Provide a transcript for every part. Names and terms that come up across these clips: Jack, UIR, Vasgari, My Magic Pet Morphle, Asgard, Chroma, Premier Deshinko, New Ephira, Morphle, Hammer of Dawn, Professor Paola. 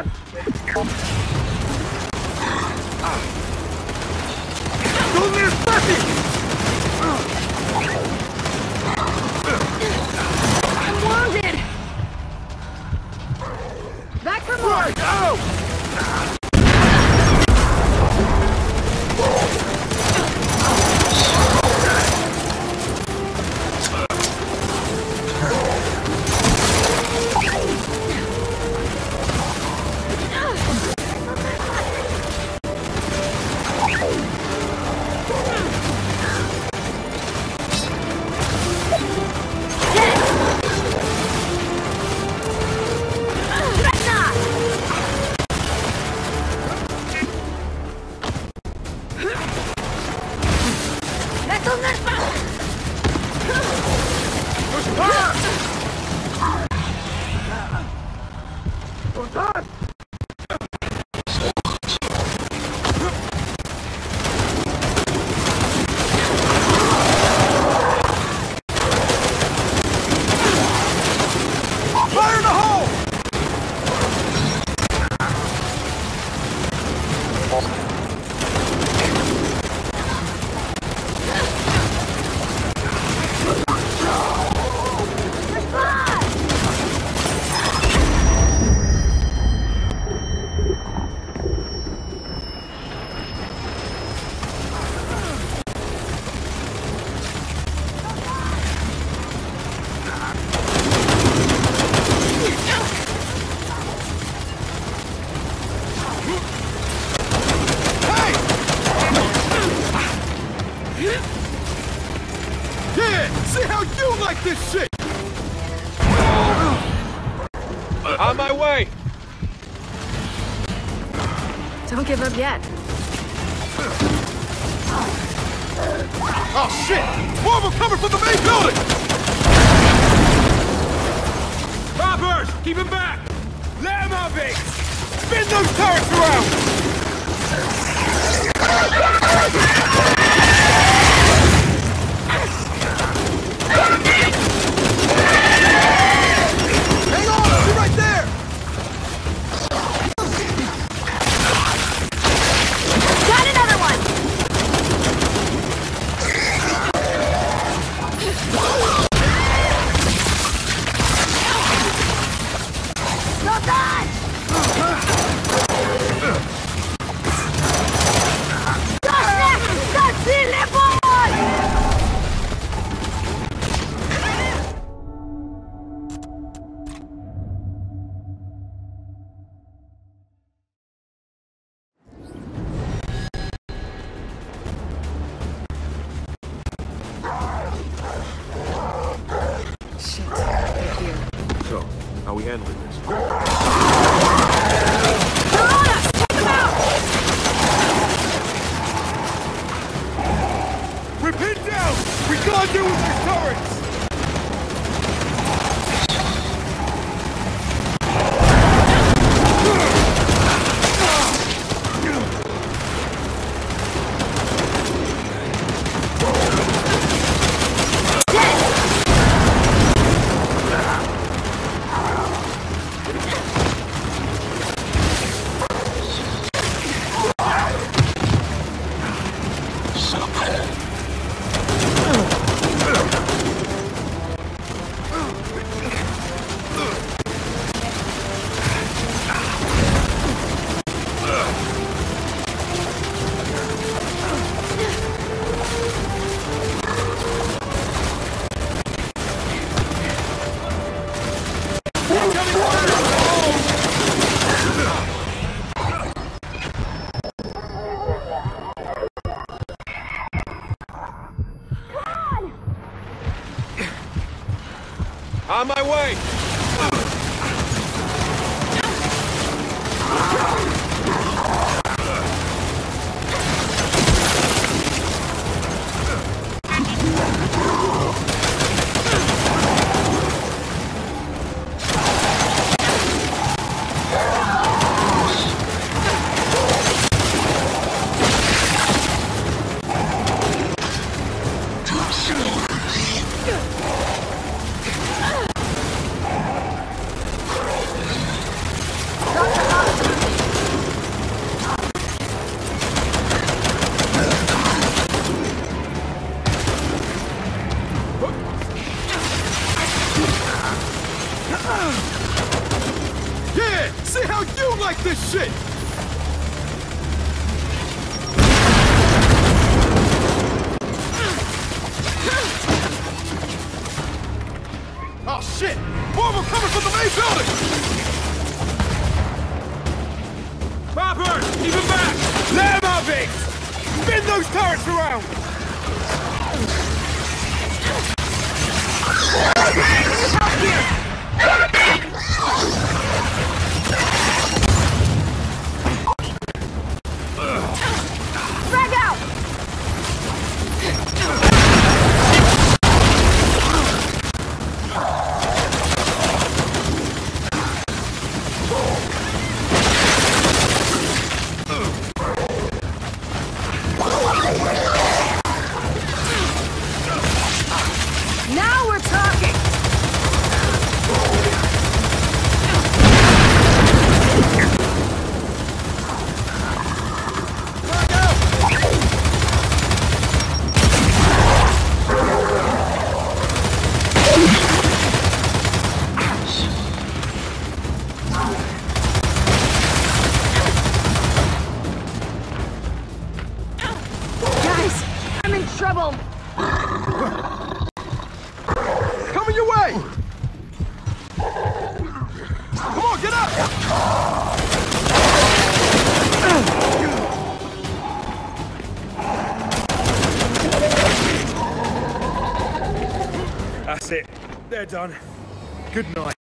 on! Don't miss nothing! I'm wounded! Back for more! Right, oh. Don't give up yet. Oh shit! More of them coming from the main building! Robbers! Keep him back! Let him have it! Spin those turrets around! Hang on! I'll be right there! On my way! Pin those turrets around! Frag out! They're done. Good night.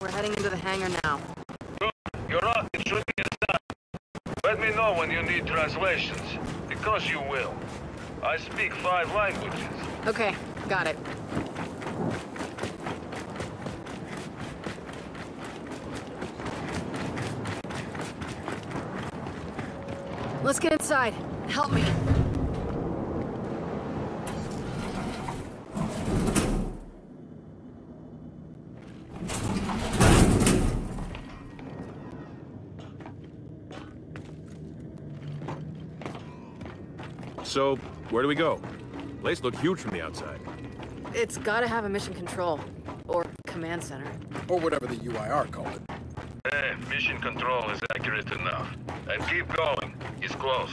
We're heading into the hangar now. Good. Your rocket shooting is done. Let me know when you need translations, because you will. I speak 5 languages. Okay, got it. Let's get inside. Help me. So, where do we go? Place looked huge from the outside. It's gotta have a mission control. Or command center. Or whatever the UIR called it. Eh, mission control is accurate enough. And keep going. It's close.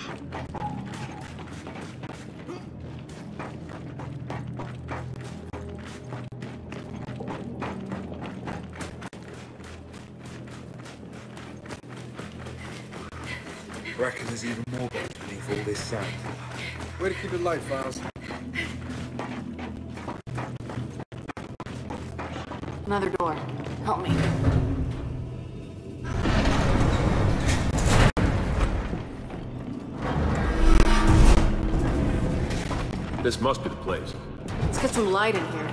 I reckon there's even more boats beneath all this sand. Way to keep it light, Files. Another door. Help me. This must be the place. Let's get some light in here.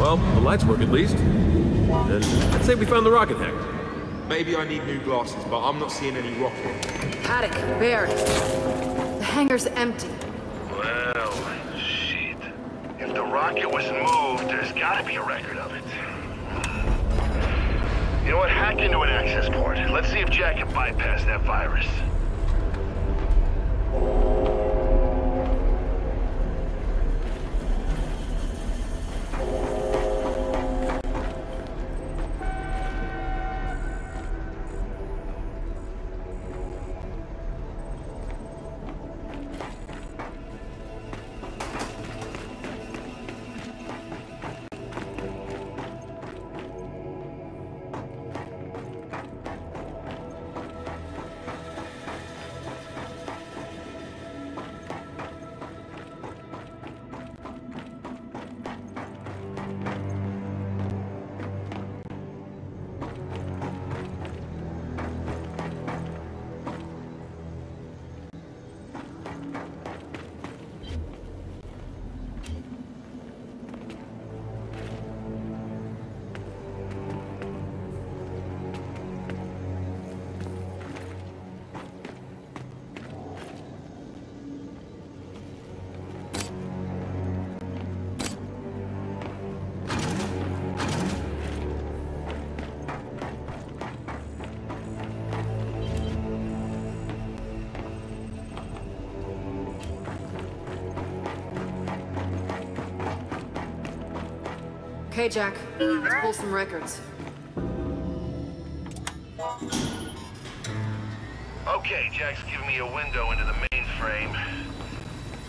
Well, the lights work at least. And I'd say we found the rocket hack. Maybe I need new glasses, but I'm not seeing any rocket. Paddock, Bear, the hangar's empty. Well, shit. If the rocket was moved, there's gotta be a record of it. You know what? Hack into an access port. Let's see if Jack can bypass that virus. Hey, Jack. Let's pull some records. Okay, Jack's giving me a window into the mainframe.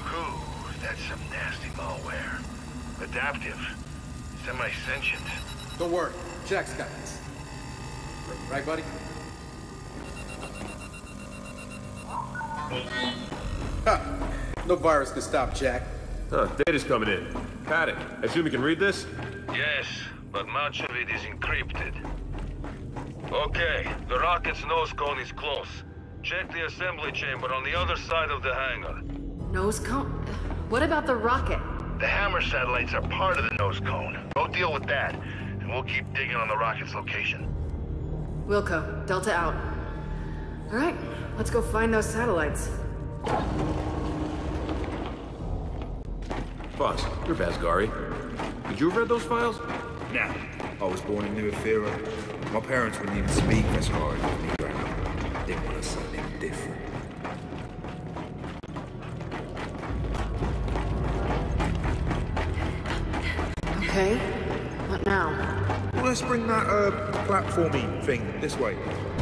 Whew, that's some nasty malware. Adaptive. Semi-sentient. Don't worry. Jack's got this. Right, buddy? Ha! No virus can stop Jack. Huh, data's coming in. Paddock, I assume you can read this? Yes, but much of it is encrypted. Okay, the rocket's nose cone is close. Check the assembly chamber on the other side of the hangar. Nose cone? What about the rocket? The Hammer satellites are part of the nose cone. Go deal with that, and we'll keep digging on the rocket's location. Wilco, Delta out. All right, let's go find those satellites. Boss, you're Vasgari. Did you have read those files? Nah. I was born in New Ephira. My parents wouldn't even speak Vasgari with me growing up. They wanted something different. Okay. What now? Well, let's bring that, platforming thing this way.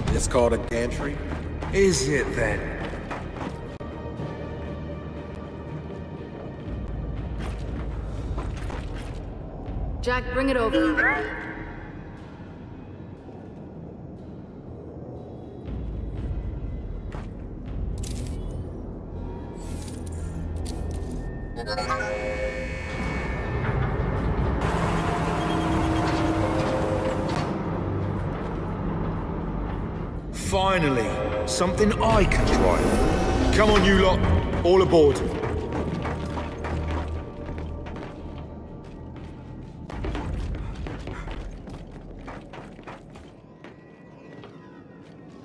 It's called a gantry? Is it then? Jack, bring it over. Finally, something I can drive. Come on, you lot. All aboard.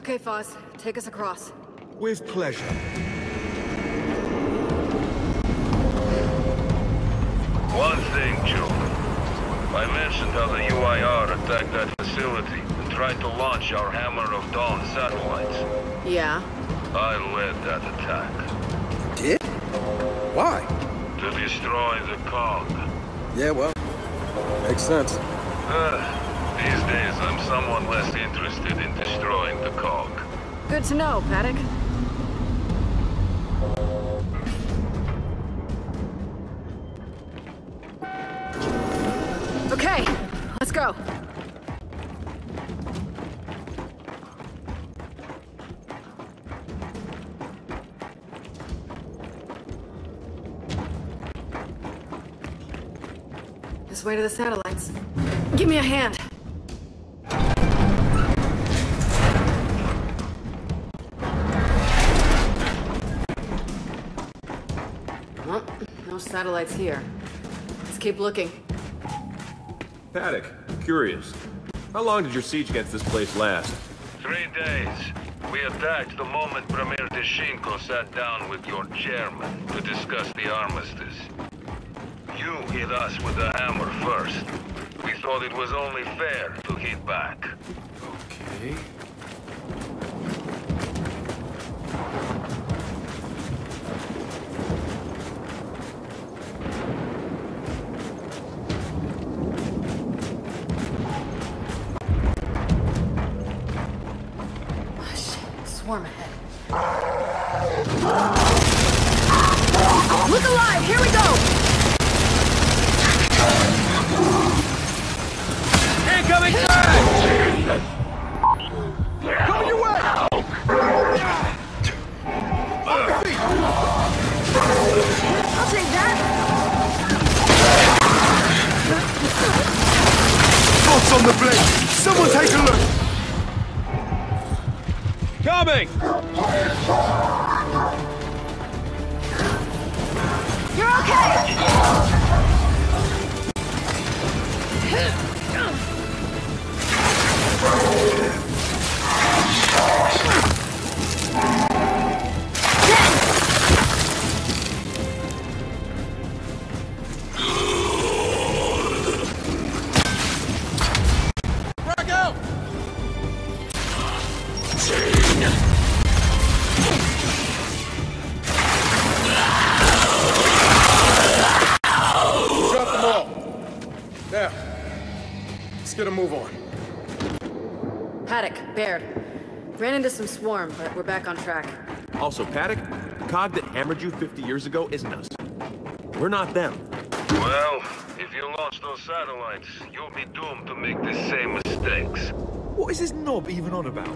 Okay, Foz, take us across. With pleasure. One thing, Joe. I mentioned how the UIR attacked that facility and tried to launch our Hammer of Dawn satellites. Yeah? I led that attack. Did? Why? To destroy the cog. Yeah, well, makes sense. These days, I'm somewhat less interested in destroying the cog. Good to know, Paddock. Okay, let's go. This way to the satellites. Give me a hand. Satellites here. Let's keep looking. Paddock, curious. How long did your siege against this place last? 3 days. We attacked the moment Premier Deshinko sat down with your chairman to discuss the armistice. You hit us with the hammer first. We thought it was only fair to hit back. Okay. Swarm ahead. Look alive! Here we go! Incoming fire! Coming your way! I'll take that! Shots on the blade! Someone take a look! Coming! You're okay! Let's get a move on. Paddock, Baird. Ran into some swarm, but we're back on track. Also, Paddock, the cog that hammered you 50 years ago isn't us. We're not them. Well, if you launch those satellites, you'll be doomed to make the same mistakes. What is this knob even on about?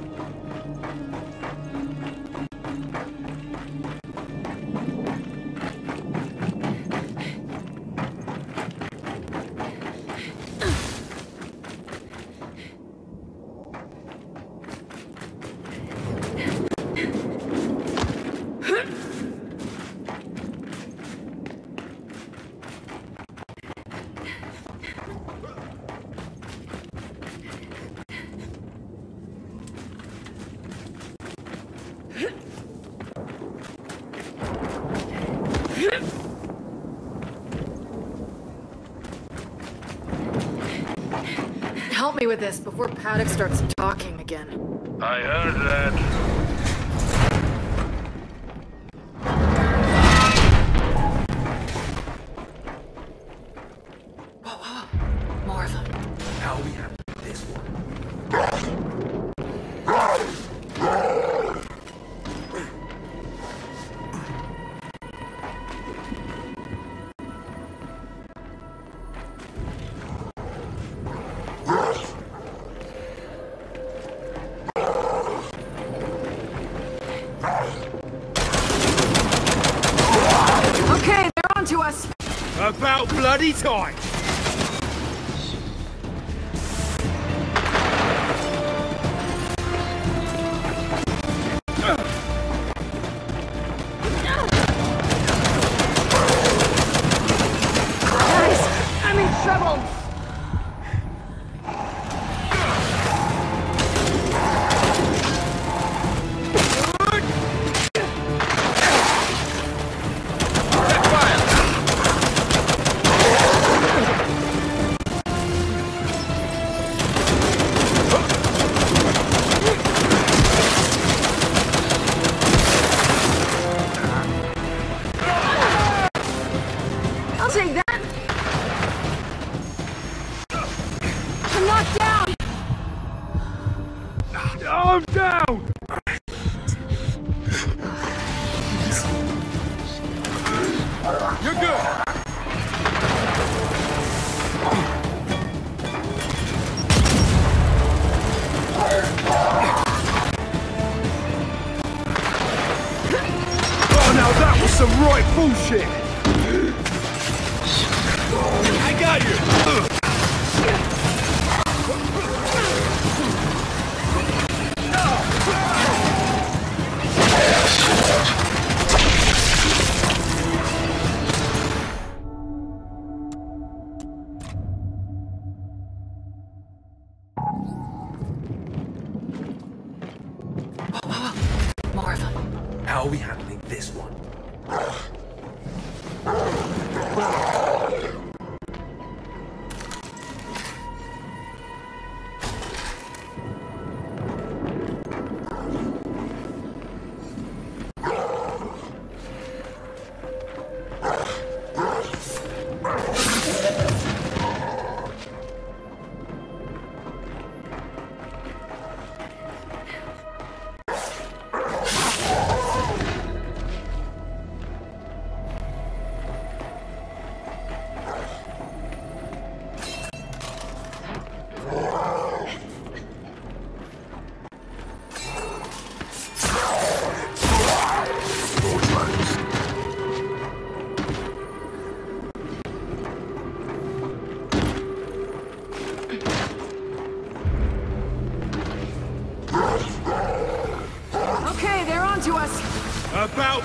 Help me with this before Paddock starts talking again. I heard that. About bloody time! About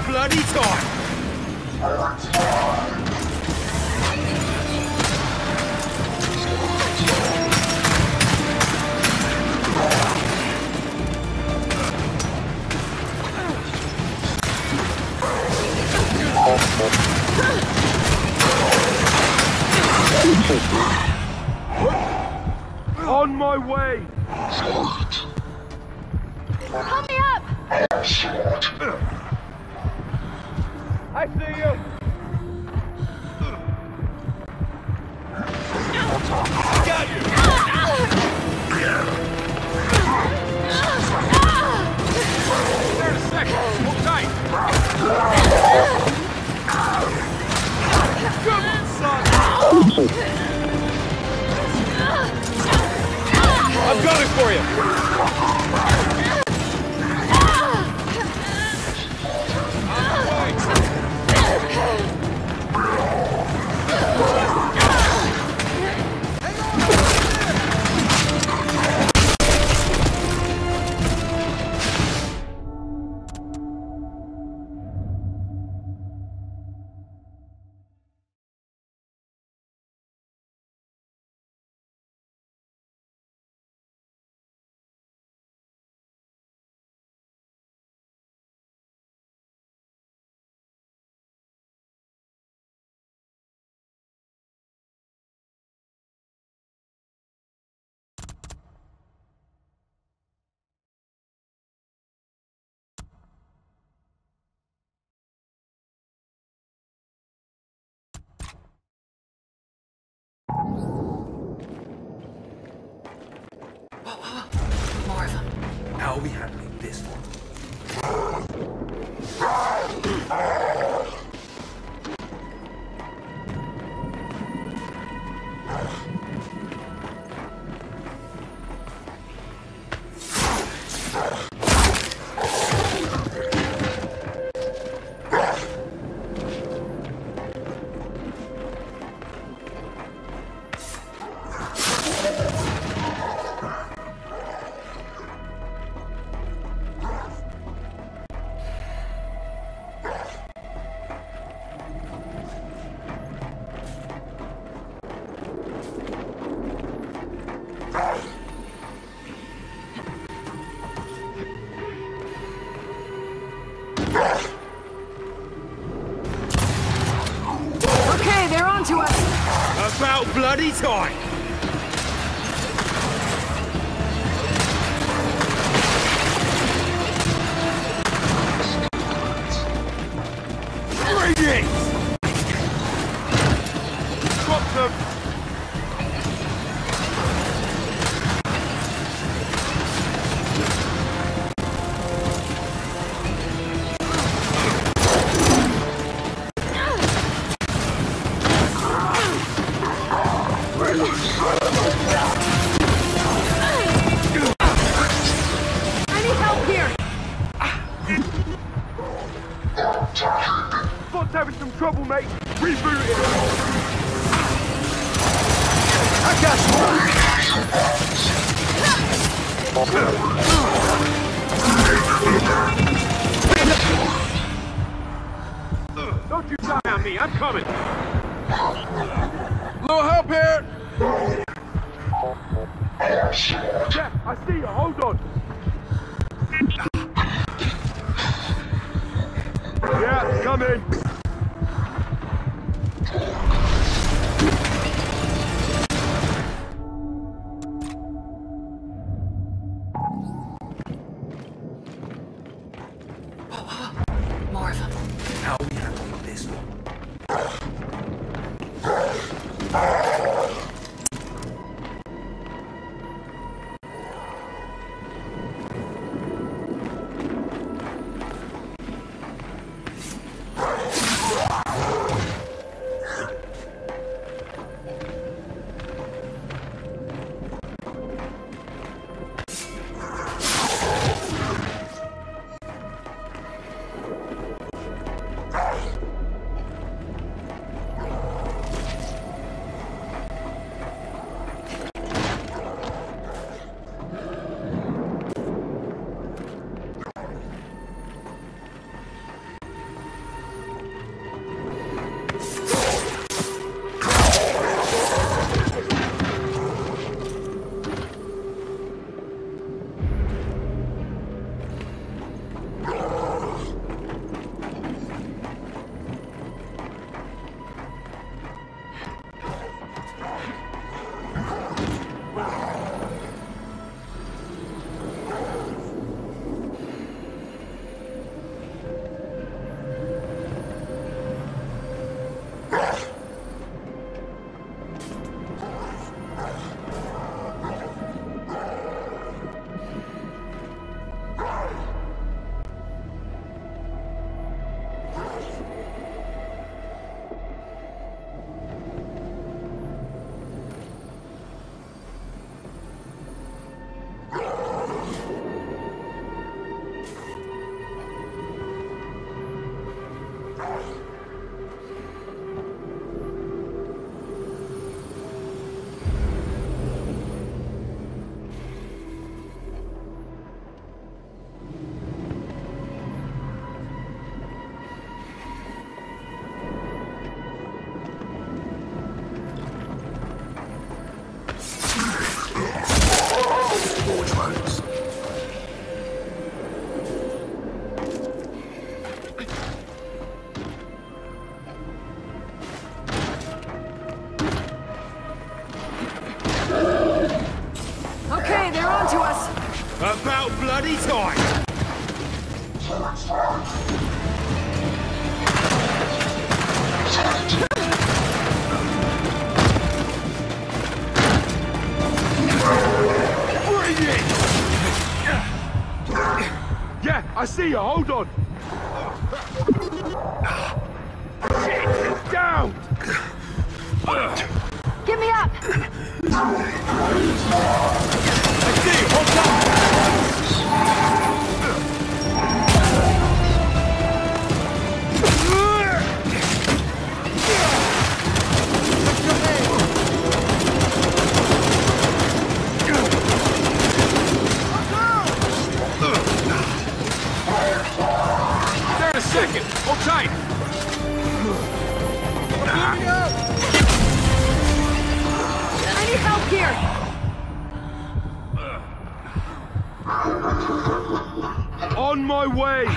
bloody time! On my way! Help me up! I see you! I got you! Whoa. More of them. How are we handling this one? Bloody time! What Here, hold on. Shit, down. Get me up. I see, hold on. Second, hold tight. I need help here. On my way.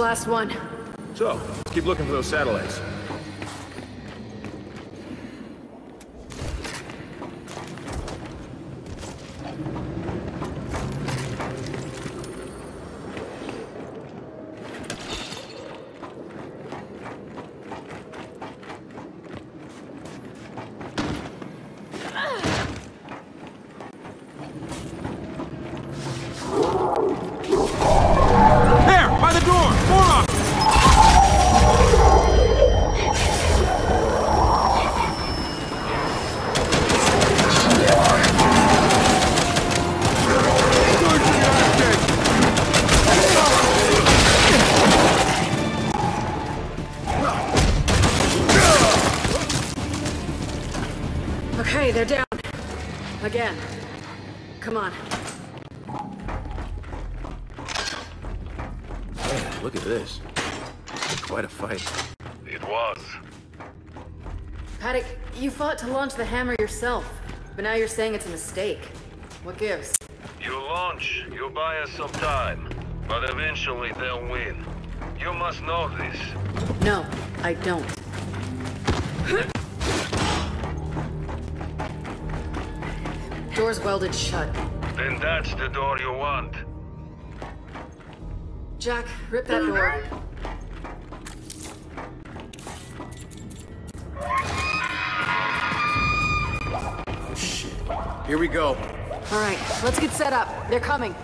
Last one. So, let's keep looking for those satellites. The hammer yourself, but now you're saying it's a mistake. What gives? You launch, you buy us some time, but eventually they'll win. You must know this. No, I don't. Door's welded shut. Then that's the door you want. Jack, rip that door. Here we go. All right, let's get set up. They're coming.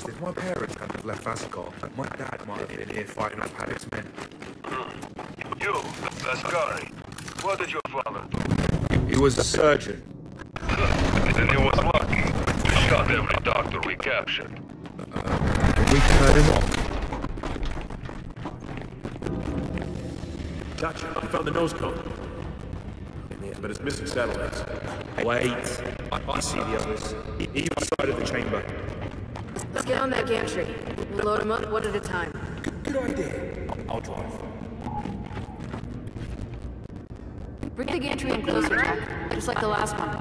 If my parents hadn't have left Asgard, my dad might have been here fighting off Haddock's men. You, Asgari, what did your father do? He was a surgeon. Then he was lucky. You shot every doctor we captured. We cut him off. Gotcha, I found the nose cone. But it's missing satellites. Wait, I see the others. Either side of the chamber. Let's get on that gantry. We'll load them up one at a time. Good idea. I'll drive. Bring the gantry in closer, Jack. Just like the last one.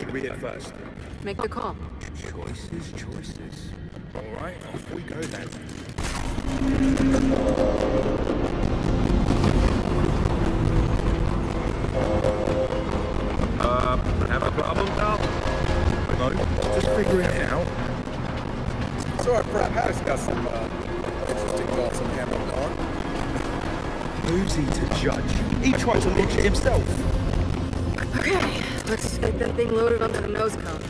Should we hit first? Make the call. Choices. All right, off we go then. Have a problem, pal? No, just figuring it out. So our friend Pat's got some interesting thoughts on Hammer of Dawn. Who's he to judge? He tried to launch it himself. Okay, let's get that thing loaded onto the nose cone.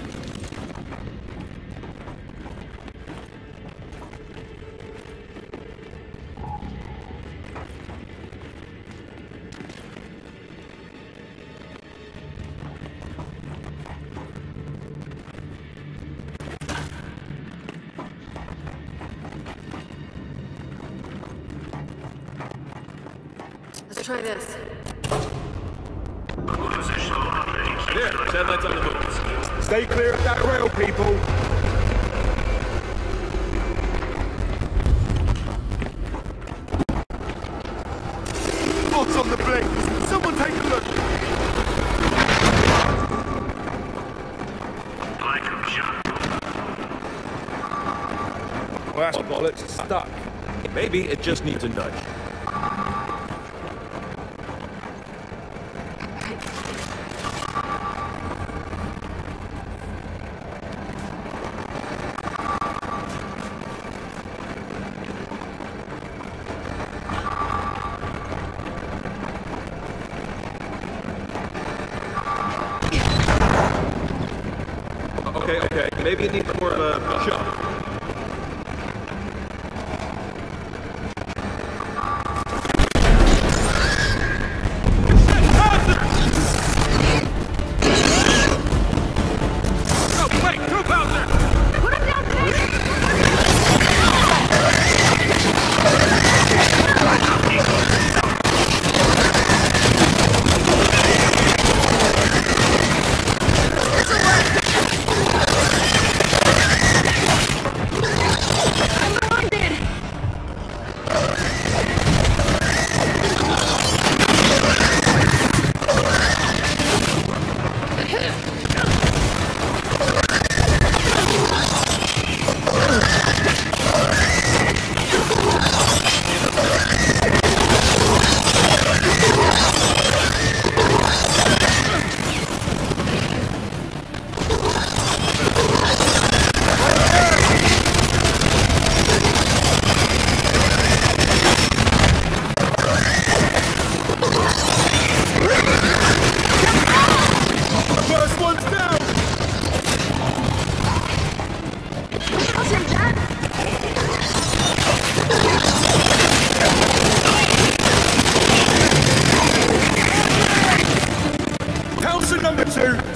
Try this. Positional operating. Yeah, headlights on the move. Stay clear of that rail, people. What's on the blink? Someone take a look. Like a shot. Well, that's bollocks. It's stuck. Maybe it just needs a nudge. Okay, maybe it needs more of a shove.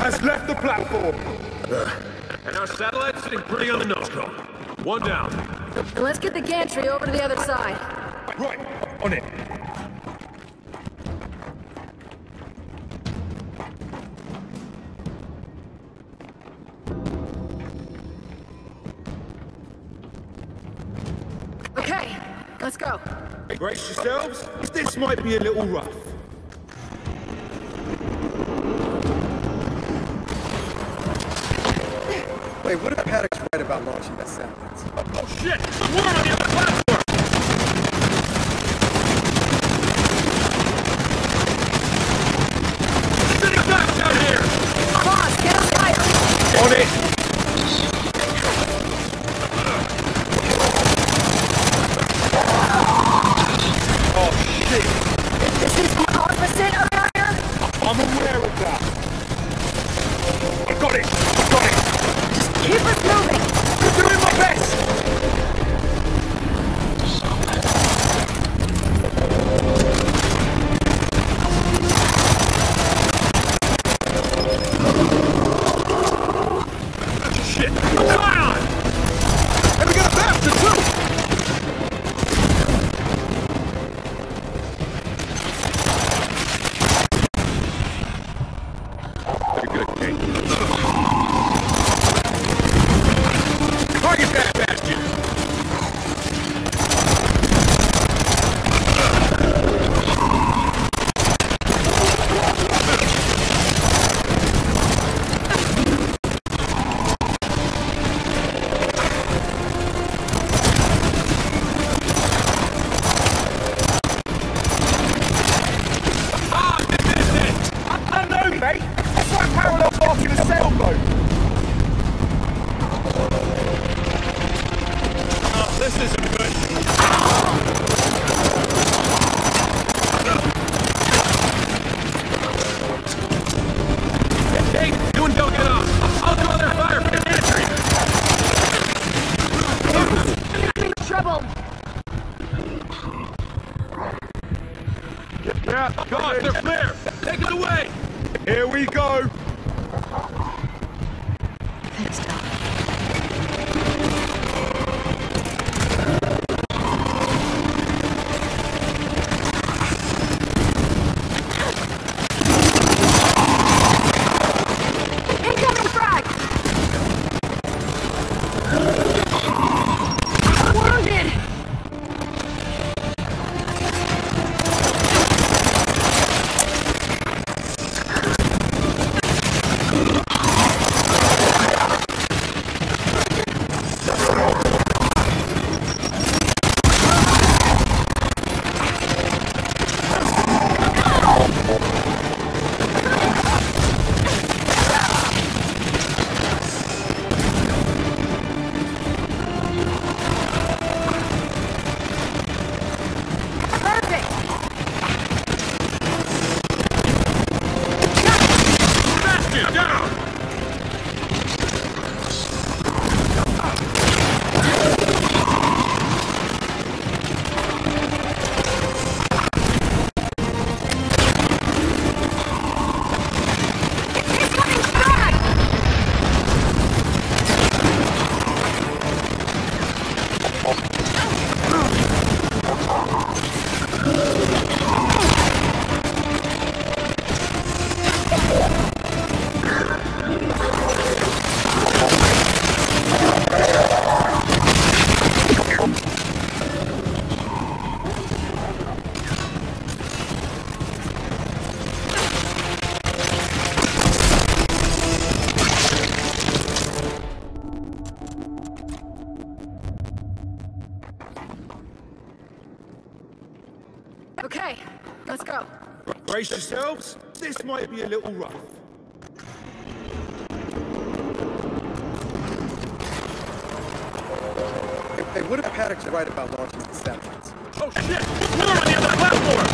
Has left the platform. And our satellite's sitting pretty on the nose cone. One down. And let's get the gantry over to the other side. Right, on it. Okay, let's go. Brace yourselves. This might be a little rough. Wait, what if Paddock's right about launching that sentence? Oh shit! We're on the other platform! Sitting ducks out here! Boss, get a fire! On it! Oh shit! This is the opposite of fire? I'm aware of that. I got it! I got it! Keep us moving! I'm doing my best! Shit! I'm down! And we got a bastard too! Very good, Kate. Parallel park in a sailboat! Here we go! Thanks, Doc. Okay, let's go. Brace yourselves, this might be a little rough. Hey, what if Paddock's right about launching the satellites? Oh shit! There's more on the other platform!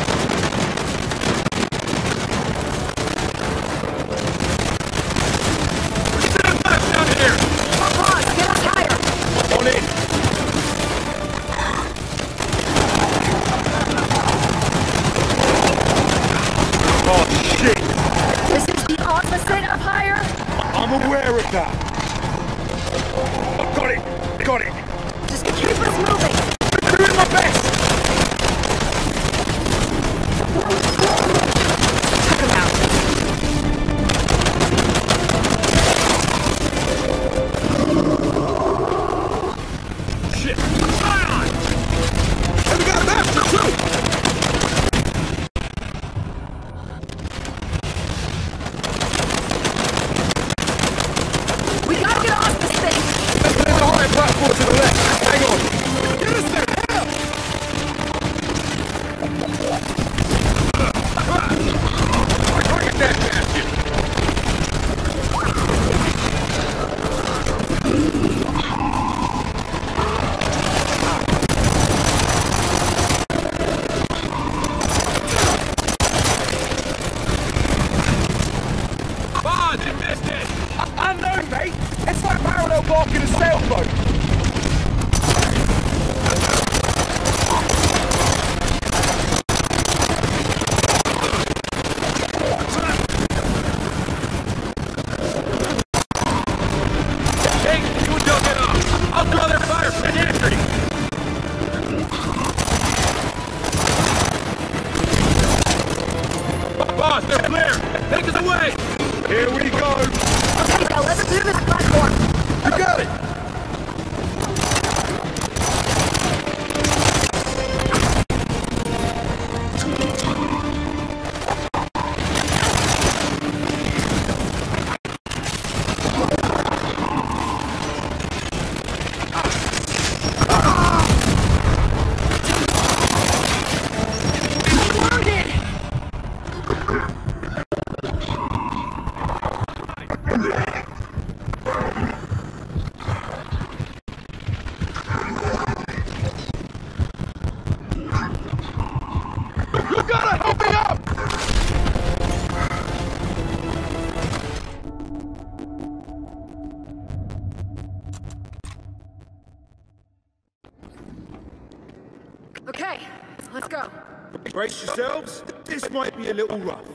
Brace yourselves, this might be a little rough.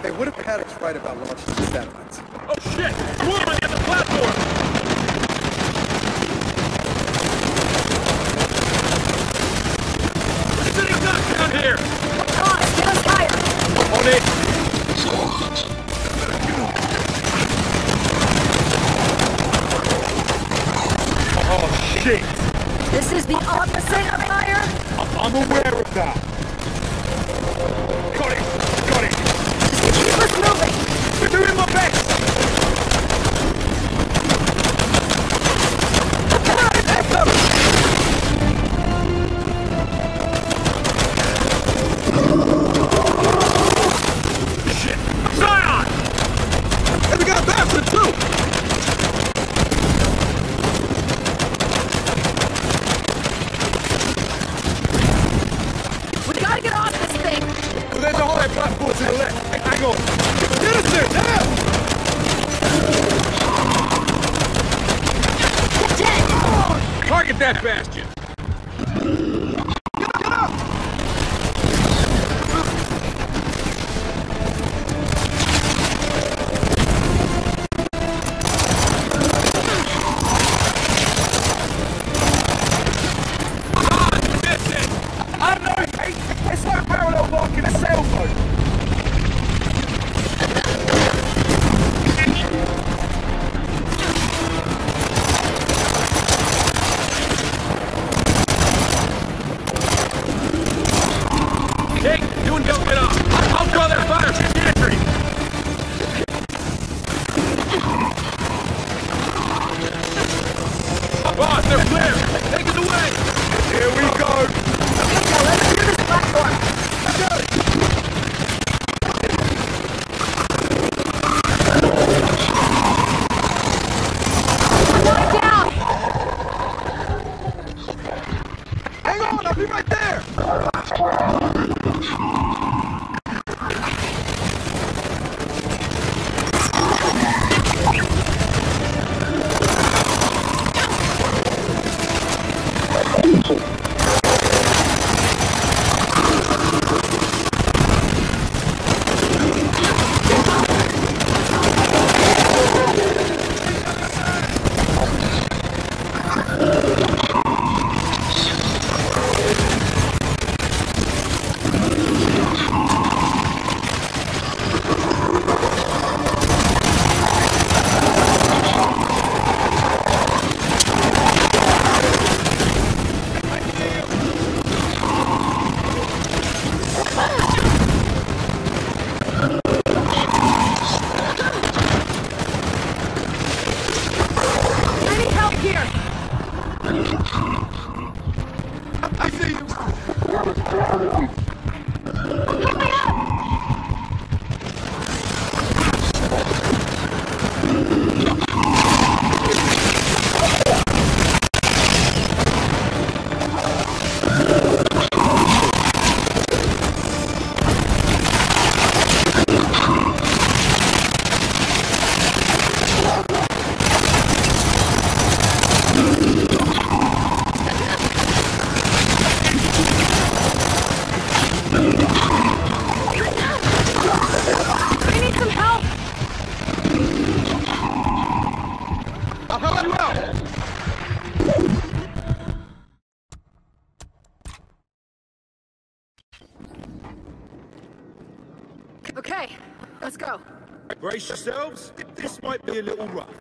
They would have had us right about launching the satellites. Oh shit! Woman at the platform! This is the opposite of fire? I'm aware of that. Got it! Got it! Just keep us moving! We're doing my best! Come on, let's go! Shit! Zion! And we got Bastard too! That bastion! Get up! Ah, miss it! I know it's like parallel blocking a sailboat! Okay, let's go. Brace yourselves. This might be a little rough.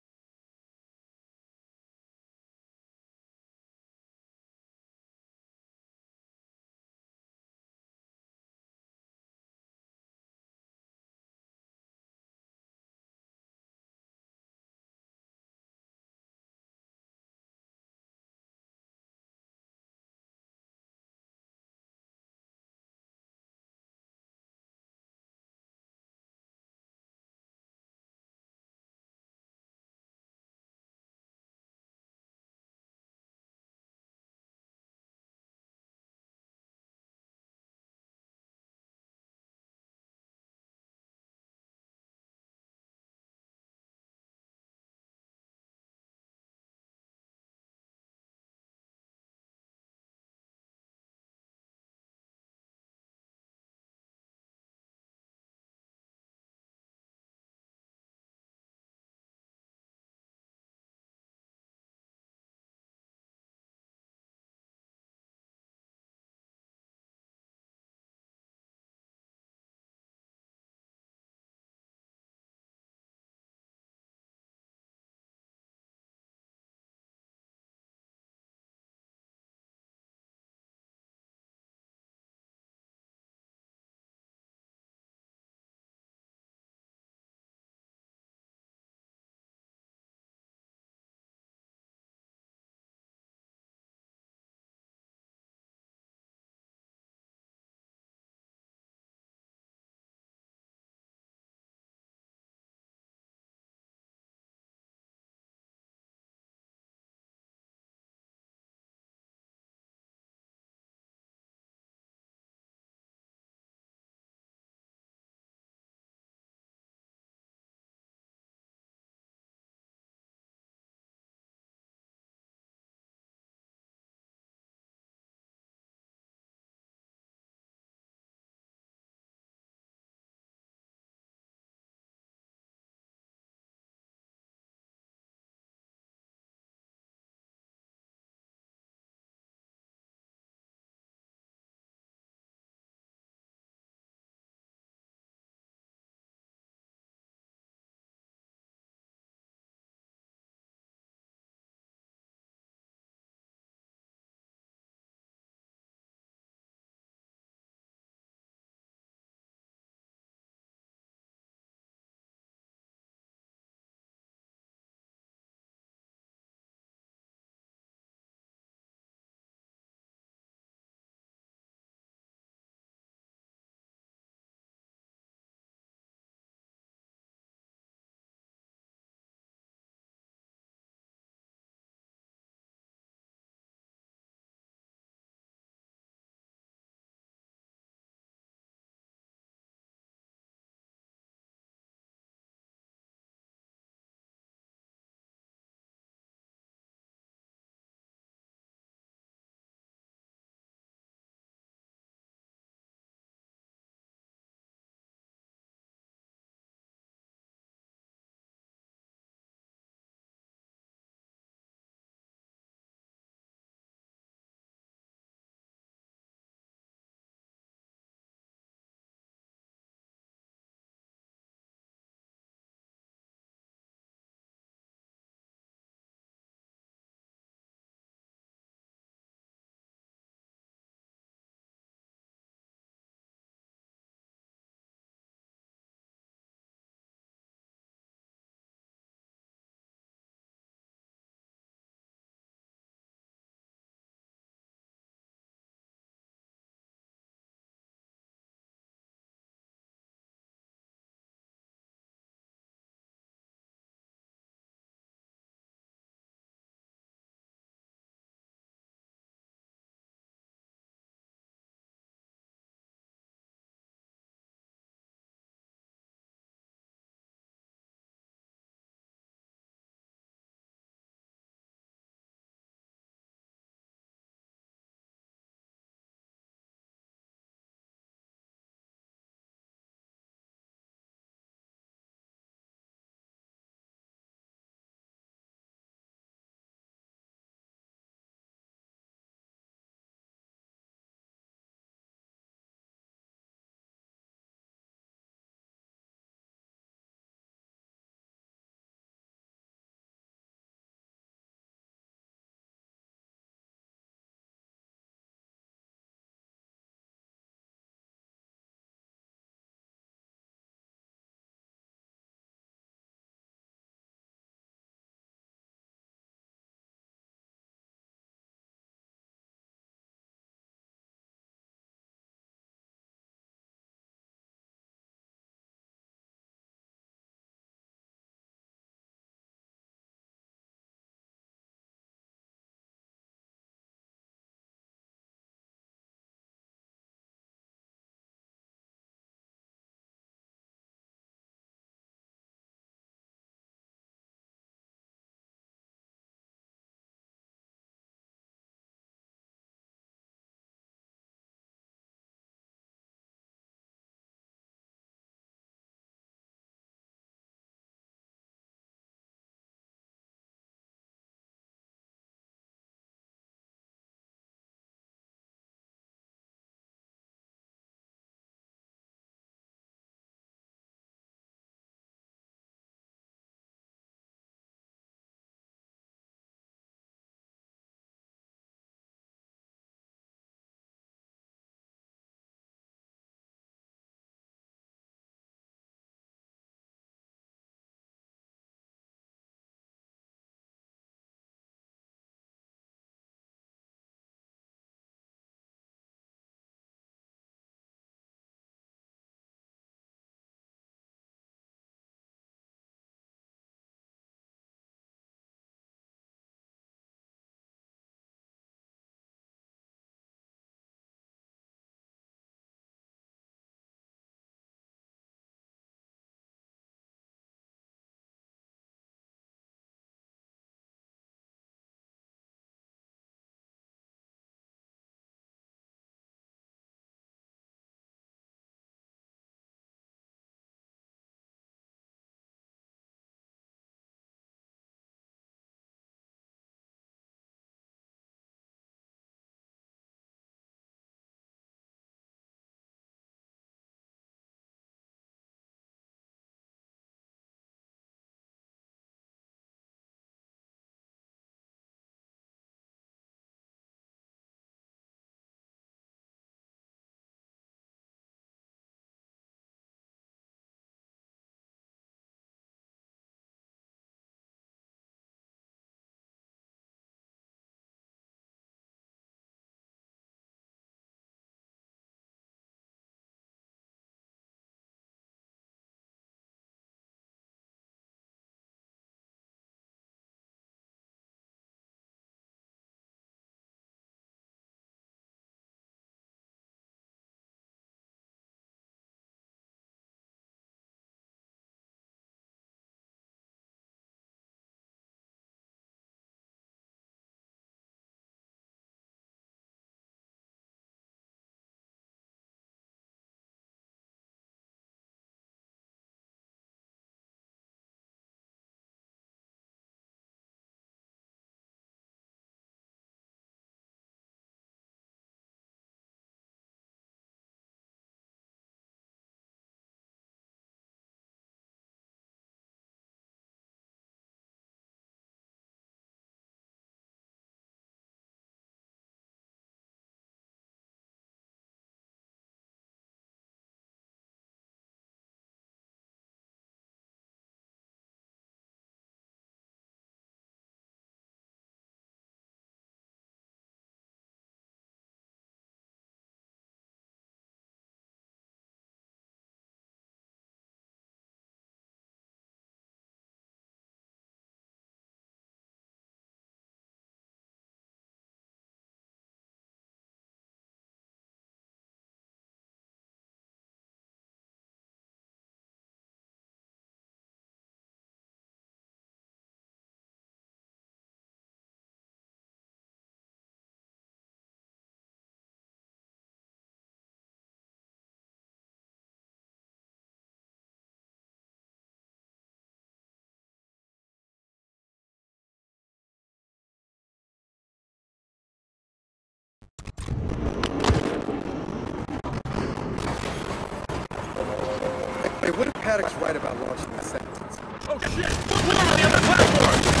Paddock's right about launching this sentence. Oh shit! Look, we're on the other platform!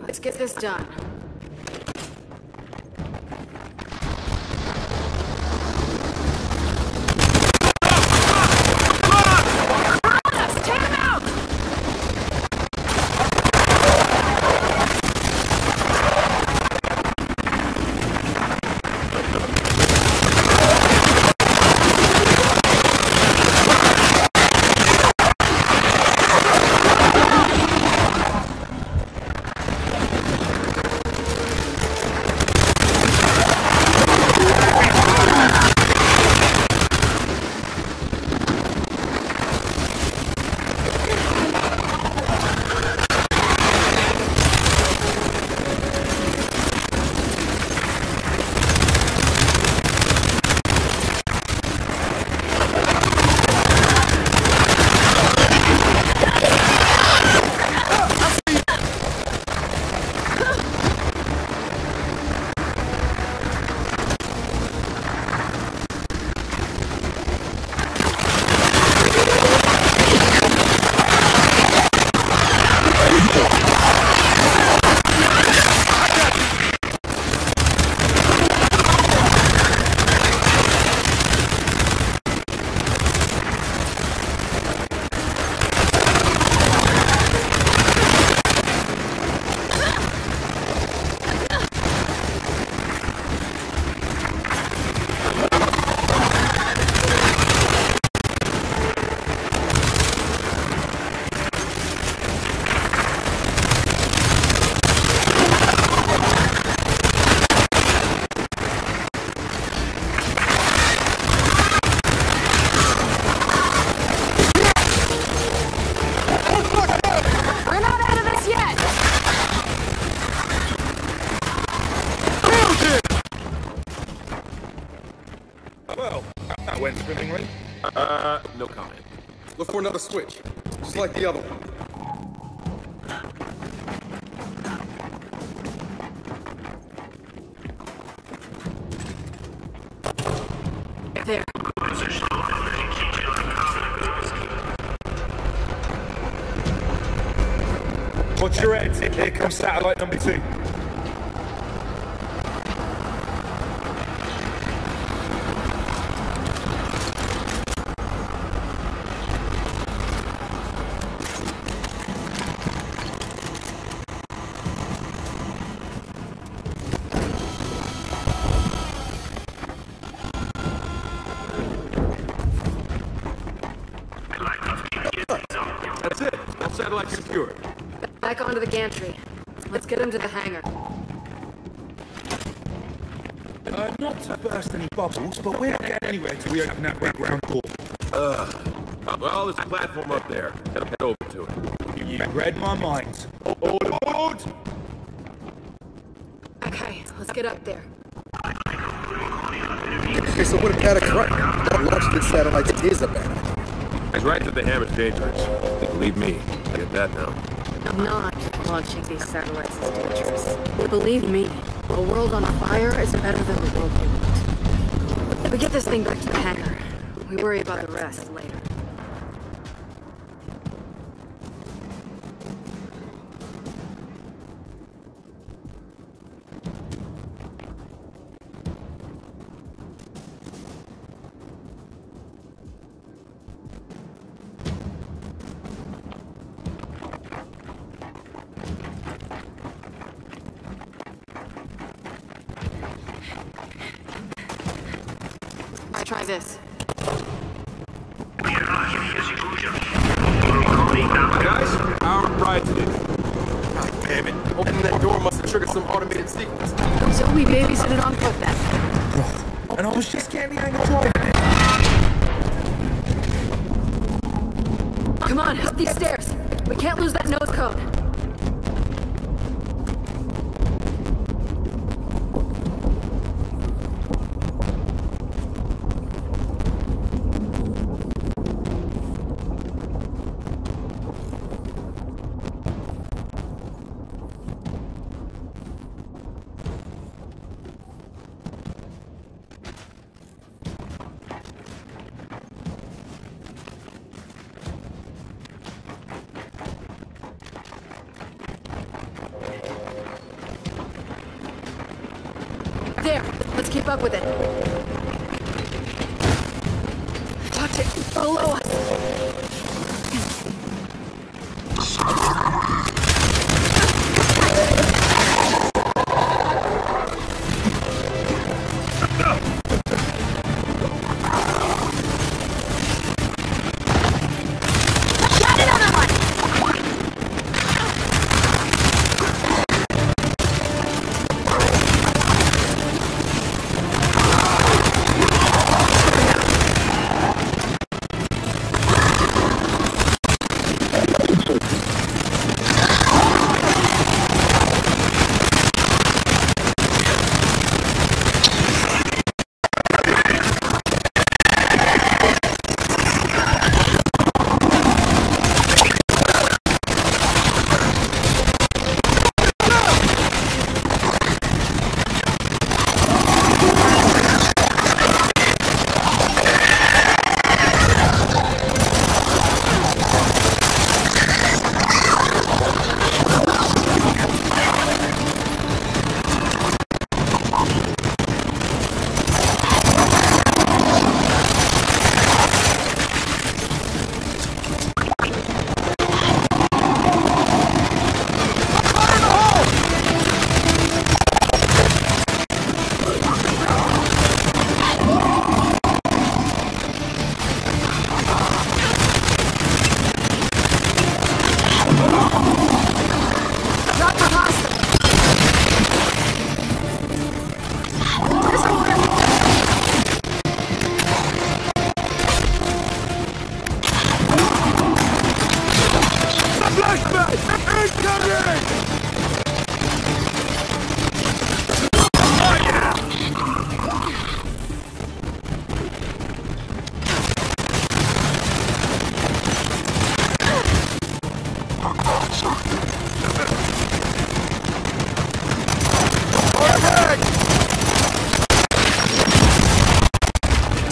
Let's get this done. Well, that went swimmingly. No comment. Look for another switch, just like the other one. Watch your heads, here comes satellite number 2. That's it, all satellites secured. Back onto the gantry. Let's get him to the hangar. Not to burst any bubbles, but we're not getting anywhere till we open that ground door. Well, there's a platform up there. Head over to it. You read my mind. Hold! Okay, let's get up there. Okay, so what if that is right? That launch the satellite is a banner. It's right that the hammer's dangerous. Believe me, I get that now. Not launching these satellites is dangerous. Believe me, a world on fire is better than a world without. We get this thing back to the hangar. We worry about the rest later. Try this. Guys, our ride today. God damn it. Opening that door must have triggered some automated sequence. So we babysitted on foot then. Oh, and I was just getting behind the toy. Come on, up these stairs. We can't lose that nose cone. There. Let's keep up with it. Watch it. Below us.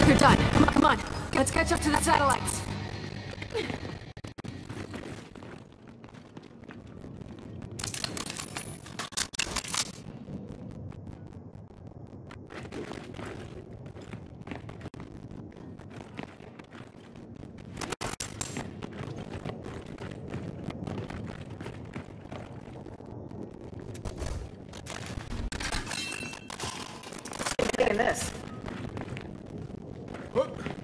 You're done. Come on. Let's catch up to the satellites. This. Look.